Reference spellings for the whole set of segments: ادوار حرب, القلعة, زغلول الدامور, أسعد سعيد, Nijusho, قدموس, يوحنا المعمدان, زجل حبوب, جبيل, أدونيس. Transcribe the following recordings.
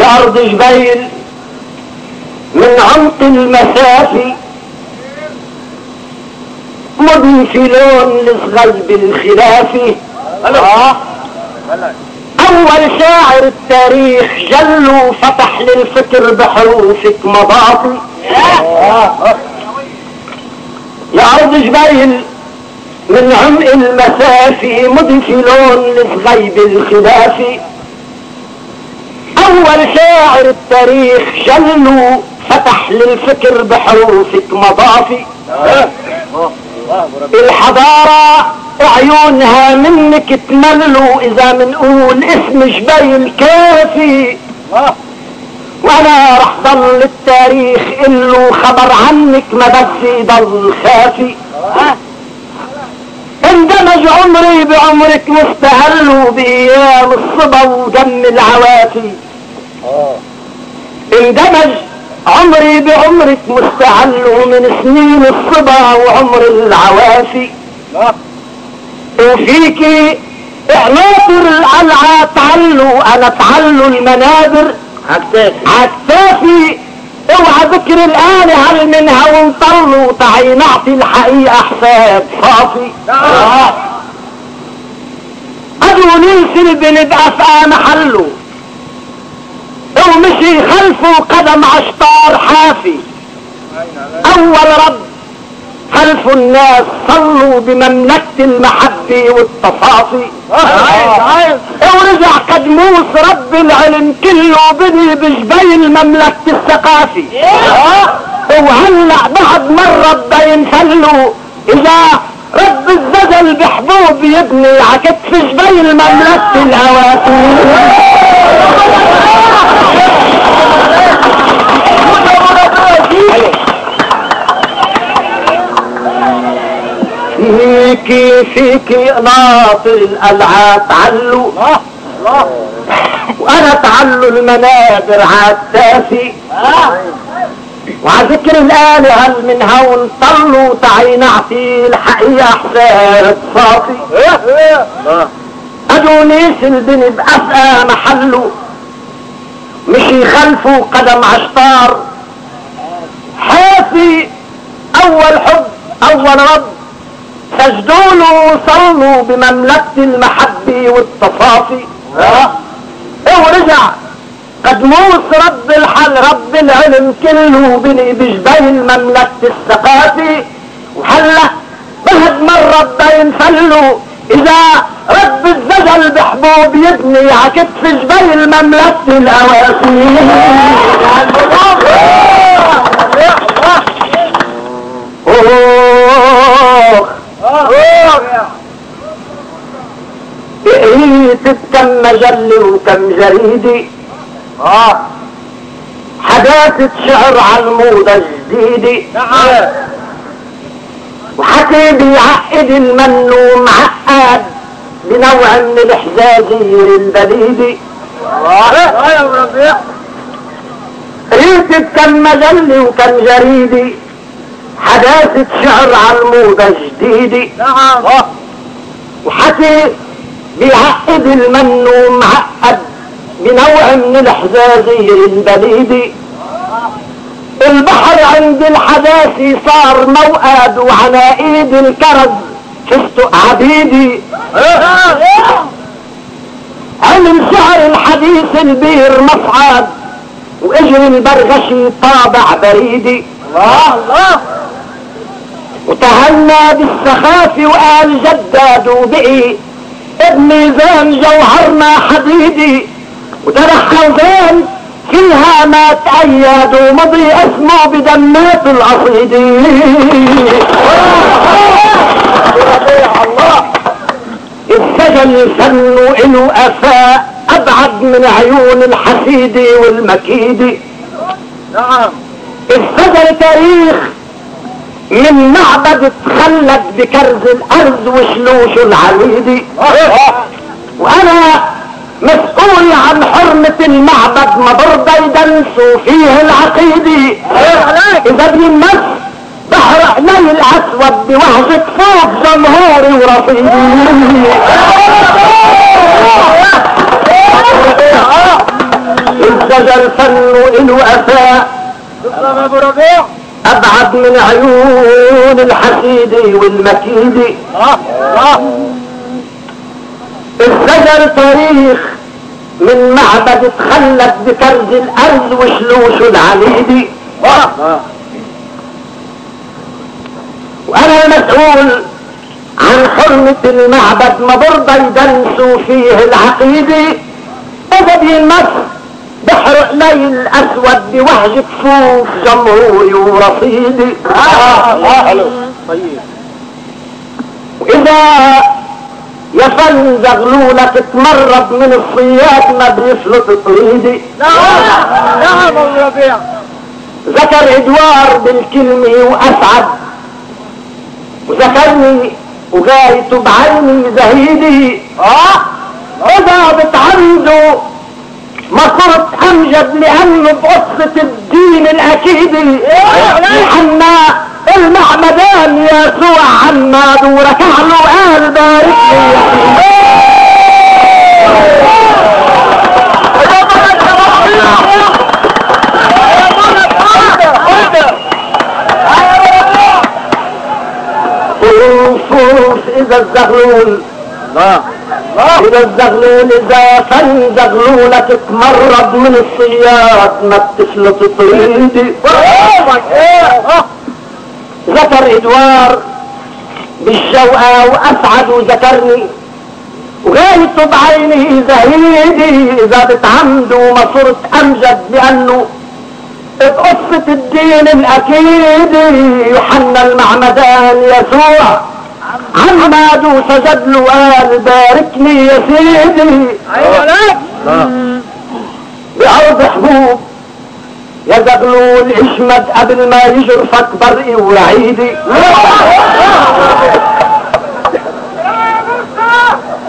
يا أرض جبيل من عمق المسافي مضي في لون لزغلب الخلافي. أول شاعر التاريخ جلو فتح للفكر بحروفك مضاطي. يا أرض جبيل من عمق المسافي مضي في لون لزغلب الخلافي. أول شاعر التاريخ جلو فتح للفكر بحروفك مضافي. الحضارة عيونها منك تملوا إذا منقول اسم جبيل كافي. وأنا رح ضل التاريخ إلو خبر عنك ما بس يضل خافي. اندمج عمري بعمرك مستهلوا بأيام الصبا ودم العوافي. اندمج عمري بعمرك مستعل من سنين الصبا وعمر العوافي. وفيكي عناطر القلعة تعلوا انا تعلوا المنابر عتافي. اوعى ذكر الآن هل منها وانطلوا تعي نعطي الحقيقة حساب صافي. قدوا ننسل بنبقى فقى محله ومشي خلفه قدم عشطار حافي. اول رب خلف الناس صلوا بمملكة المحبة والتصافي. ورجع قدموس رب العلم كله بني بجبيل مملكة الثقافي. وهلأ بعد مرة بينفلوا اذا رب الزجل بحبوب يبني عكتف جبيل مملكة الهوافي. فيكي ناطر القلعة تعلو وانا تعلو المنابر عالتافي. وعذكر الآن هل من هون طلوا تعي نعطي الحقيقة حساب صافي. أدونيس البني بأفقى محله مشي خلفه قدم عشطار حافي. أول حب أول رب سجدوا له وصلوا بمملكة المحبة والتصافي. ورجع قدموس رب الحل رب العلم كله بني بجبيل مملكة الثقافي. وهلا بهد مرة بينفلوا اذا رب الزجل بحبوب يبني عكتف جبيل مملكة الأواسي. بقيت كم مجلة وكم جريدة حداثة شعر على الموضة جديدة. وحكي بيعقد المن ومعقد بنوع من الحجازير البليدة. ريت كم مجلة وكم جريدة حداثة شعر على الموضة جديدة. وحكي بيعقد المن ومعقد بنوع من الحزازير البليدي. البحر عند الحداثي صار موقد وعلى ايد الكرز فستق عبيدي. علم شعر الحديث البير مصعد واجري البرغشي طابع بريدي. وتهنى بالسخافي وقال جداد وبقي بميزان جوهرنا حديدي. وترحل زين كلها ما تأيد ومضي اسمه بدمات العصيدي. السجل فن إله أفاء أبعد من عيون الحسيدي والمكيدي. السجل تاريخ من معبد تخلد بكرز الارض وشلوش العليدي. وانا مسؤول عن حرمة المعبد مضر ديدن صوفيه العقيدي. اذا بيمس بحر عيني الاسود بوهجة فوق جمهوري ورصيدي. الزجل فن إله أفاء ابعد من عيون الحسيدي والمكيدي. الزجل تاريخ من معبد اتخلت بفرز الارض وشلوشه العليدي. وانا المسؤول عن حرمة المعبد ما برضى يدنسوا فيه العقيدي. بدي المصر بحر قليل الاسود بوهجة صوف جمهوري ورصيدي. واذا يا فن زغلولك اتمرد من الصياد ما بيفلت طريدي. نعم الربيع ذكر ادوار بالكلمة واسعد وذكرني وغايته بعيني زهيدي. اذا بتعرضوا ما صرت امجد لانه بقصة الدين الاكيدي. عنا المعمدان يسوع عماد وركع له قال بارك لي. إذا الزغلول إذا فن زغلولك اتمرد من الصياد ما بتفلت طريدي. ذكر ادوار بالشوقة واسعد وذكرني وغايته بعيني زهيدي. اذا بتعمدوا ما صرت امجد لانه بقصة الدين الاكيدي. يوحنا المعمدان يسوع عماد وسجد له قال باركني يا سيدي. بأرض حبوب يا زغلول اشمد قبل ما يجرفك برقي ورعيدي.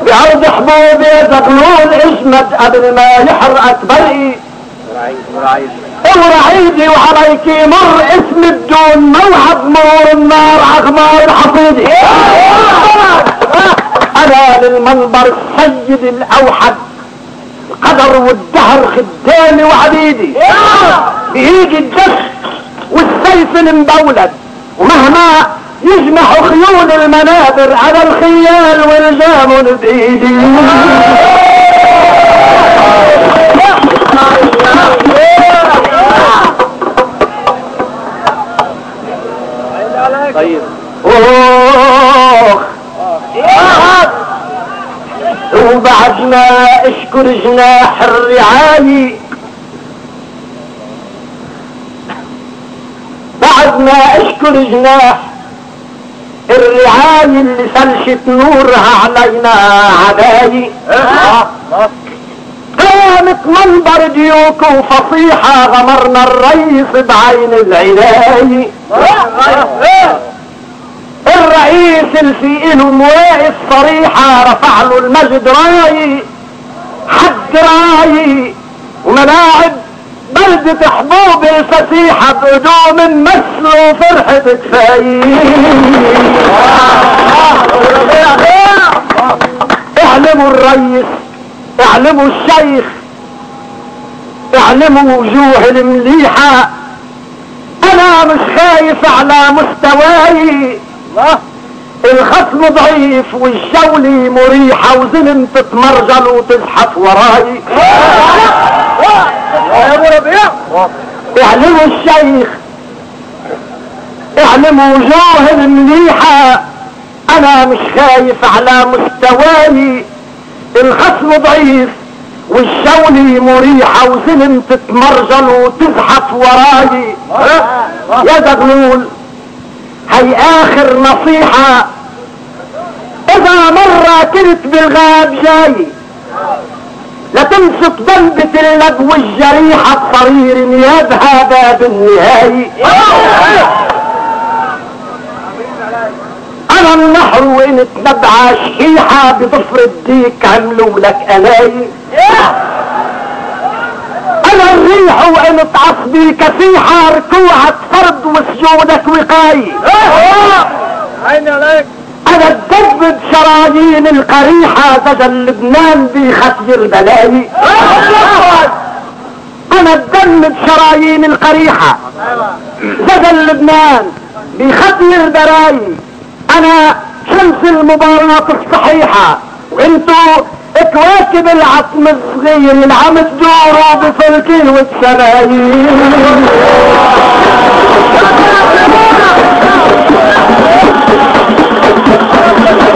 بأرض حبوب يا زغلول اشمد قبل ما يحرقك برقي ورعيدي. وعليك مر اسم الدون موعد مور النار عغمار حفيدي. انا للمنبر السيد الاوحد القدر والدهر خدامي وعبيدي. بيجي الجسد والسيف المبولد ومهما يجمع خيول المنابر انا الخيال ولجام بايدي. وبعد ما اشكر جناح الرعاية اللي سلشت نورها علينا عداية. قامت منبر ديوك وفصيحة غمرنا الرئيس بعين العناية. الرئيس اللي إله مواقف صريحة رفع له المجد راي حد راي وملاعب بلدة حبوب فسيحة بقدوم مثله فرحة كفاية. اعلموا الرئيس اعلموا الشيخ اعلموا وجوه المليحة. انا مش خايف على مستواي. الخصم ضعيف والجولة مريحة وزلم تتمرجل وتزحف وراي. اعلموا الشيخ اعلموا وجوه المليحة. انا مش خايف على مستواي. الخصم ضعيف والشولة مريحة وزلم تتمرجل وتزحف وراي. يا زغلول هي اخر نصيحة. اذا مرة كنت بالغاب جاي لا تمسك ضلبة اللجوة الجريحة بصرير نيابها باب النهاية. انا النهر وانت نبعة شحيحة بضفر الديك عملوا لك قناية. انا الريح وان تعصبي كفيحة ركوعة فرد وسجودك وقاي. عيني عليك. انا اتدبد شرايين القريحة زجل لبنان بختم البلاي. انا اتدبد شرايين القريحة زجل لبنان بختم البلاي. انا شمس المباراة الصحيحة وانتو كواكب العطم الصغير اللي عم تدوروا بفلكين والسمايين.